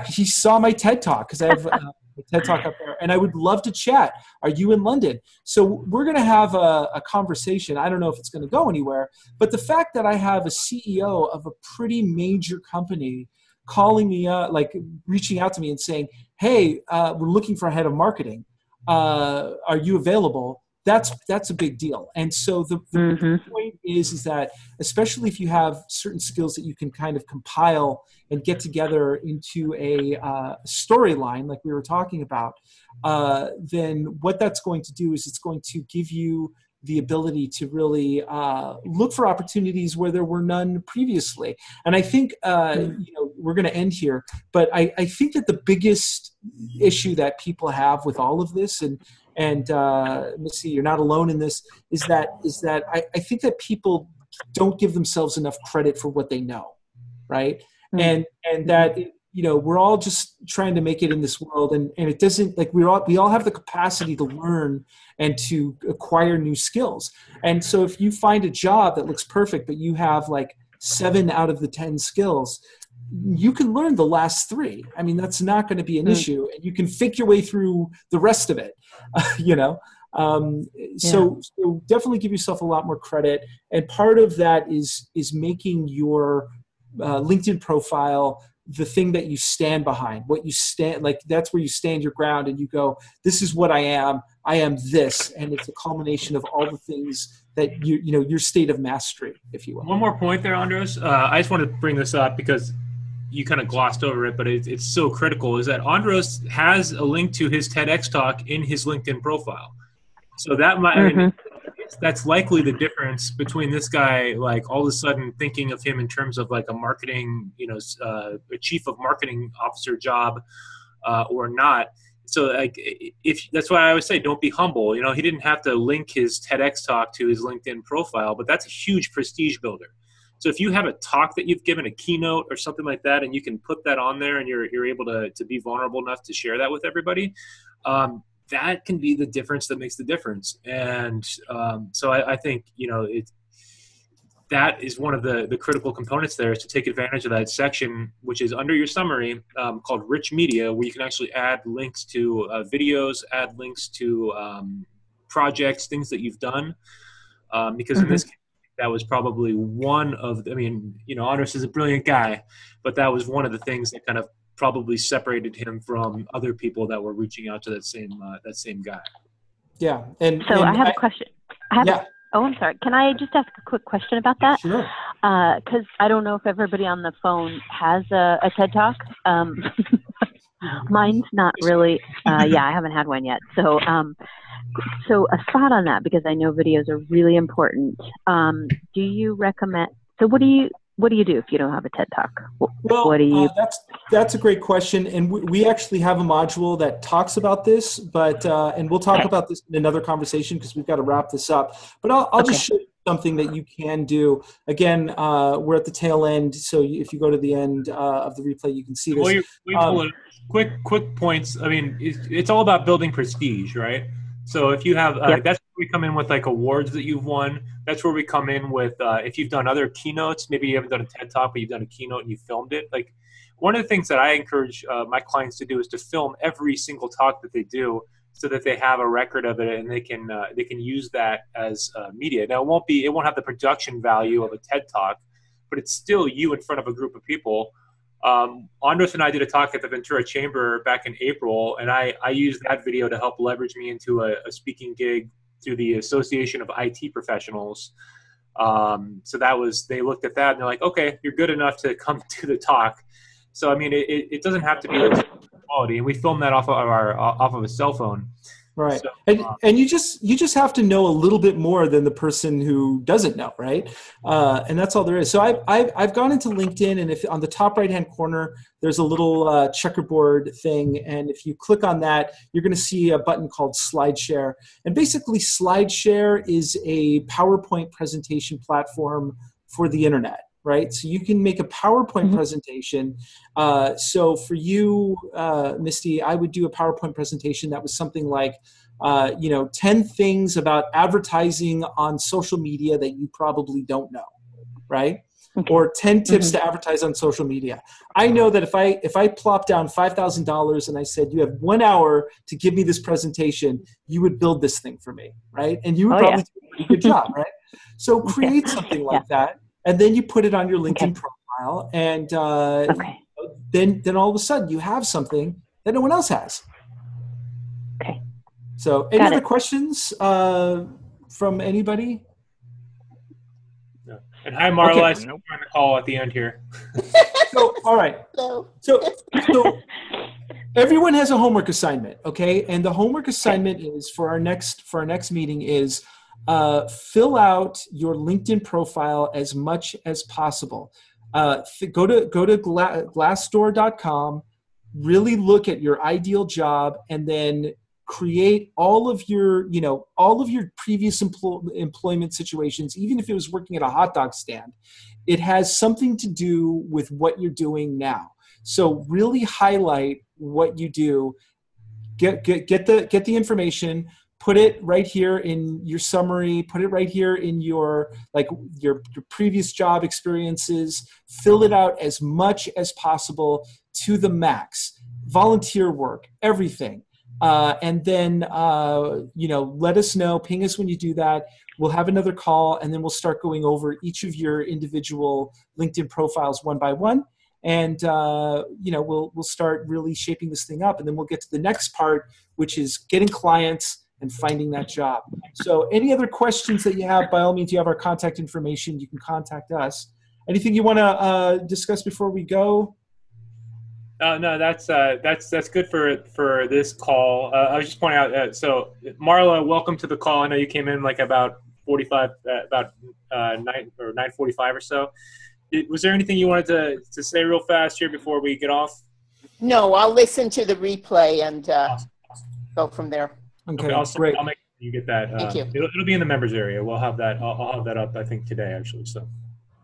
He saw my TED Talk, because I have TED Talk up there, "and I would love to chat. Are you in London?" So we're going to have a conversation. I don't know if it's going to go anywhere, but the fact that I have a CEO of a pretty major company calling me up, like reaching out to me and saying, "Hey, we're looking for a head of marketing. Are you available?" That's a big deal. And so the point is that, especially if you have certain skills that you can kind of compile and get together into a storyline like we were talking about, then what that's going to do is it's going to give you the ability to really look for opportunities where there were none previously. And I think, you know, we're going to end here, but I think that the biggest issue that people have with all of this, and Missy, you're not alone in this, is that I think that people don't give themselves enough credit for what they know, right? Mm-hmm. And that, you know, we're all just trying to make it in this world, and it doesn't, like, we all have the capacity to learn and to acquire new skills. And so if you find a job that looks perfect, but you have like 7 out of the 10 skills, you can learn the last 3. I mean, that's not going to be an issue, and you can fake your way through the rest of it, you know? So definitely give yourself a lot more credit. And part of that is making your LinkedIn profile the thing that you stand behind, what you stand, like that's where you stand your ground and you go, this is what I am this. And it's a culmination of all the things that you know, your state of mastery, if you will. One more point there, Andros. I just want to bring this up because you kind of glossed over it, but it's so critical, is that Andros has a link to his TEDx talk in his LinkedIn profile. So that might, I mean, that's likely the difference between this guy, like all of a sudden thinking of him in terms of like a marketing, you know, a chief of marketing officer job or not. So like, if that's why I always say, don't be humble. You know, he didn't have to link his TEDx talk to his LinkedIn profile, but that's a huge prestige builder. So if you have a talk that you've given, a keynote or something like that, and you can put that on there and you're able to be vulnerable enough to share that with everybody, that can be the difference that makes the difference. And so I think, you know, that is one of the critical components there, is to take advantage of that section, which is under your summary, called rich media, where you can actually add links to videos, add links to projects, things that you've done. Because in this case, that was probably one of the, I mean, you know, Andros is a brilliant guy, but that was one of the things that kind of probably separated him from other people that were reaching out to that same guy. Yeah. And I have a question. I'm sorry. Can I just ask a quick question about that? Sure. Because I don't know if everybody on the phone has a TED Talk. Mine's not really. I haven't had one yet. So a thought on that, because I know videos are really important. Do you recommend? So what do you do if you don't have a TED Talk? That's a great question. And we actually have a module that talks about this, but, and we'll talk about this in another conversation because we've got to wrap this up, but I'll just show you something that you can do. Again, we're at the tail end. So if you go to the end of the replay, you can see this. Quick points. I mean, it's all about building prestige, right? So if you have, that's where we come in with like awards that you've won. That's where we come in with, if you've done other keynotes, maybe you haven't done a TED Talk, but you've done a keynote and you filmed it. Like one of the things that I encourage my clients to do is to film every single talk that they do so that they have a record of it and they can use that as media. Now it won't have the production value of a TED Talk, but it's still you in front of a group of people. Andros and I did a talk at the Ventura Chamber back in April, and I used that video to help leverage me into a speaking gig through the Association of IT Professionals. So they looked at that and they're like, okay, you're good enough to come to the talk. So, I mean, it doesn't have to be a quality, and we filmed that off of a cell phone. Right. So, and you just have to know a little bit more than the person who doesn't know, right? And that's all there is. So I've gone into LinkedIn, and if on the top right-hand corner, there's a little checkerboard thing. And if you click on that, you're going to see a button called SlideShare. And basically SlideShare is a PowerPoint presentation platform for the internet. Right? So you can make a PowerPoint presentation. So for you, Misty, I would do a PowerPoint presentation that was something like, 10 things about advertising on social media that you probably don't know, right? Okay. Or 10 tips to advertise on social media. I know that if I plop down $5,000 and I said, you have 1 hour to give me this presentation, you would build this thing for me, right? And you would probably do a pretty good job, right? So create something like that. And then you put it on your LinkedIn profile, and then all of a sudden you have something that no one else has. Okay. So any other questions from anybody? No. And hi, Marla. I'm trying to call at the end here. So, all right. So everyone has a homework assignment, okay? And the homework assignment is for our next meeting is Fill out your LinkedIn profile as much as possible. Go to Glassdoor.com, really look at your ideal job, and then create all of your, you know, all of your previous employment situations. Even if it was working at a hot dog stand, it has something to do with what you're doing now. So really highlight what you do. Get the information. Put it right here in your summary. Put it right here in your, like, your previous job experiences. Fill it out as much as possible to the max. Volunteer work, everything. And then, you know, let us know, ping us when you do that. We'll have another call, and then we'll start going over each of your individual LinkedIn profiles one by one. And, you know, we'll start really shaping this thing up, and then we'll get to the next part, which is getting clients and finding that job. So any other questions that you have, by all means, you have our contact information. You can contact us. Anything you want to discuss before we go? No, that's good for this call. I was just pointing out, so Marla, welcome to the call. I know you came in like about 45, about 9:45 or so. Was there anything you wanted to say real fast here before we get off? No, I'll listen to the replay and go from there. Okay, great. I'll make sure you get that. Thank you. It'll be in the members area. We'll have that. I'll have that up, I think, today actually. So.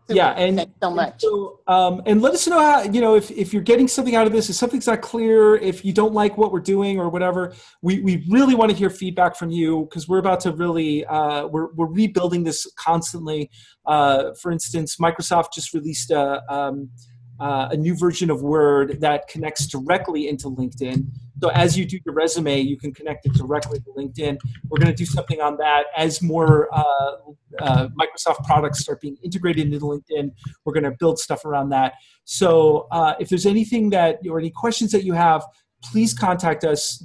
Yeah, and thanks so much. So, and let us know how, you know, if you're getting something out of this, if something's not clear, if you don't like what we're doing or whatever, we really want to hear feedback from you, because we're about to really, we're rebuilding this constantly. For instance, Microsoft just released a new version of Word that connects directly into LinkedIn. So as you do your resume, you can connect it directly to LinkedIn. We're going to do something on that as more Microsoft products start being integrated into LinkedIn. We're going to build stuff around that. So if there's anything that, or any questions that you have, please contact us.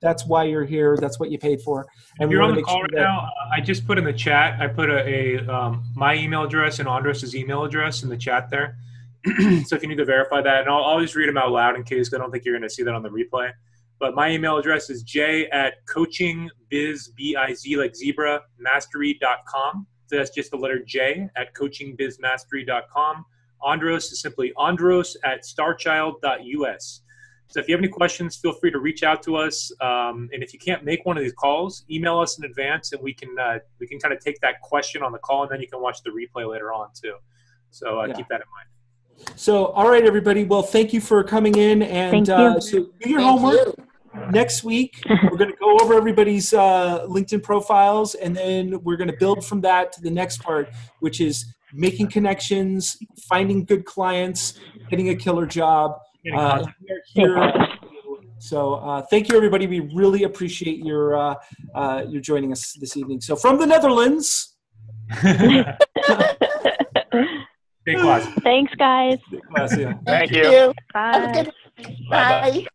That's why you're here. That's what you paid for. And you're on the call right now. I just put in the chat, I put my email address and Andros's email address in the chat there. So if you need to verify that, and I'll just read them out loud in case, I don't think you're going to see that on the replay. But my email address is j@coachingbizmastery.com. So that's just the letter j@coachingbizmastery.com. Andros is simply andros@starchild.us. So if you have any questions, feel free to reach out to us. And if you can't make one of these calls, email us in advance, and we can kind of take that question on the call, and then you can watch the replay later on too. So keep that in mind. So, all right, everybody. Well, thank you for coming in, and so do your homework. Next week, we're going to go over everybody's LinkedIn profiles, and then we're going to build from that to the next part, which is making connections, finding good clients, getting a killer job. We are here. So, thank you, everybody. We really appreciate your joining us this evening. So, from the Netherlands. Thanks, guys. Thank you. Bye. Have a good, bye. Bye.